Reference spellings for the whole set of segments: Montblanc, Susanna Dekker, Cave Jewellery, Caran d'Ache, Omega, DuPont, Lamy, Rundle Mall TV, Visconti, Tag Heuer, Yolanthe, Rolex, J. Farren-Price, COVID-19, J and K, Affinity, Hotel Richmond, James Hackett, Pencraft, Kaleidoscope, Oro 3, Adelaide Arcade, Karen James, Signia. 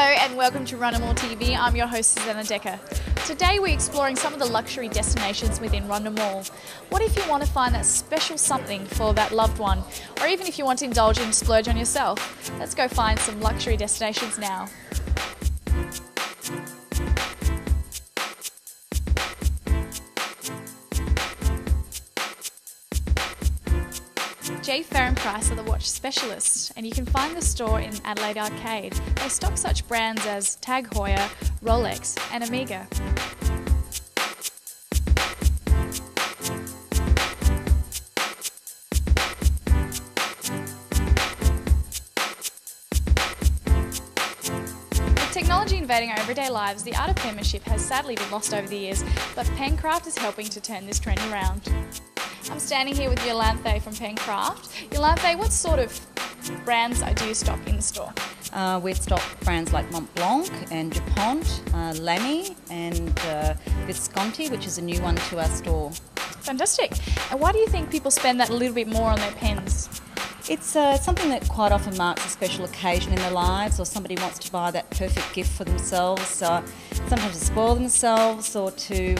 Hello and welcome to Rundle Mall TV. I'm your host Susanna Dekker. Today we're exploring some of the luxury destinations within Rundle Mall. What if you want to find that special something for that loved one, or even if you want to indulge and splurge on yourself? Let's go find some luxury destinations now. J. Farren-Price are the watch specialists, and you can find the store in Adelaide Arcade. They stock such brands as Tag Heuer, Rolex and Omega. Technology invading our everyday lives, the art of penmanship has sadly been lost over the years, but Pencraft is helping to turn this trend around. I'm standing here with Yolanthe from Pencraft. Yolanthe, what sort of brands do you stock in the store? We stock brands like Montblanc and DuPont, Lamy and Visconti, which is a new one to our store. Fantastic. And why do you think people spend that little bit more on their pens? It's something that quite often marks a special occasion in their lives, or somebody wants to buy that perfect gift for themselves, sometimes to spoil themselves or to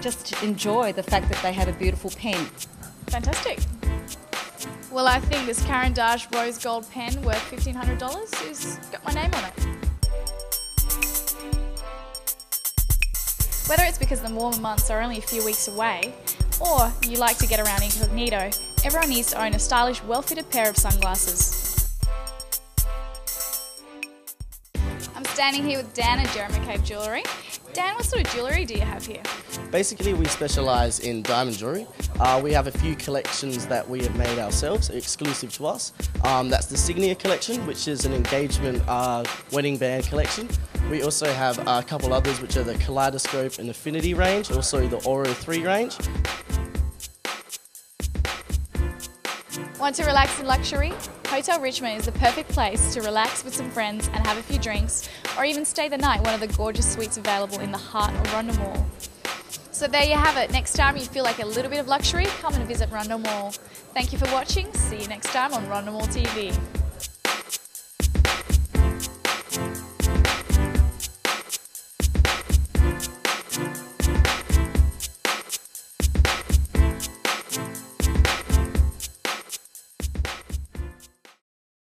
just enjoy the fact that they have a beautiful pen. Fantastic. Well, I think this Caran d'Ache rose gold pen worth $1,500 has got my name on it. Whether it's because the warmer months are only a few weeks away, or you like to get around incognito, everyone needs to own a stylish, well-fitted pair of sunglasses. I'm standing here with Dan and Jeremy Cave Jewellery. Dan, what sort of jewellery do you have here? Basically, we specialise in diamond jewellery. We have a few collections that we have made ourselves, exclusive to us. That's the Signia collection, which is an engagement wedding band collection. We also have a couple others, which are the Kaleidoscope and Affinity range, also the Oro 3 range. Want to relax in luxury? Hotel Richmond is the perfect place to relax with some friends and have a few drinks, or even stay the night in one of the gorgeous suites available in the heart of Rundle Mall. So there you have it. Next time you feel like a little bit of luxury, come and visit Rundle Mall. Thank you for watching. See you next time on Rundle Mall TV.